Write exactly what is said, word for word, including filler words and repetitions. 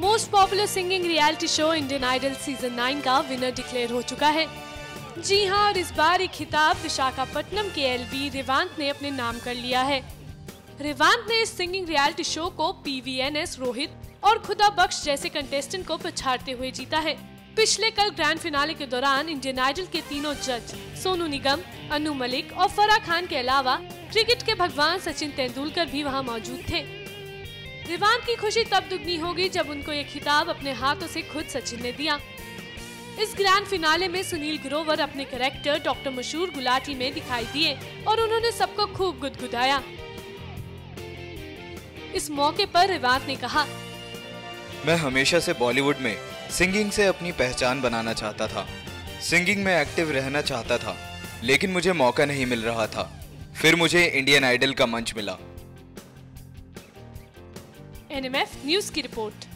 Most popular singing reality show Indian Idol season nine का winner declare हो चुका है। जी हाँ, और इस बार ये खिताब विशाखापट्टनम के एल वी रेवांत ने अपने नाम कर लिया है। रेवांत ने इस सिंगिंग रियलिटी शो को P V N S Rohit और खुदा बख्श जैसे कंटेस्टेंट को पछाड़ते हुए जीता है। पिछले कल ग्रैंड फिनाले के दौरान इंडियन आइडल के तीनों जज सोनू निगम, अनु मलिक और फराह खान के अलावा क्रिकेट के भगवान सचिन तेंदुलकर भी वहां मौजूद थे। रेवांत की खुशी तब दुगनी होगी जब उनको ये खिताब अपने हाथों से खुद सचिन ने दिया। इस ग्रैंड फिनाले में सुनील ग्रोवर अपने कैरेक्टर डॉक्टर मशहूर गुलाटी में दिखाई दिए और उन्होंने सबको खूब गुदगुदाया। इस मौके पर रेवांत ने कहा, मैं हमेशा से बॉलीवुड में सिंगिंग से अपनी पहचान बनाना चाहता था। सिंगिंग में एक्टिव रहना चाहता था, लेकिन मुझे मौका नहीं मिल रहा था। फिर मुझे इंडियन आइडल का मंच मिला। एन एम एफ न्यूज़ की रिपोर्ट।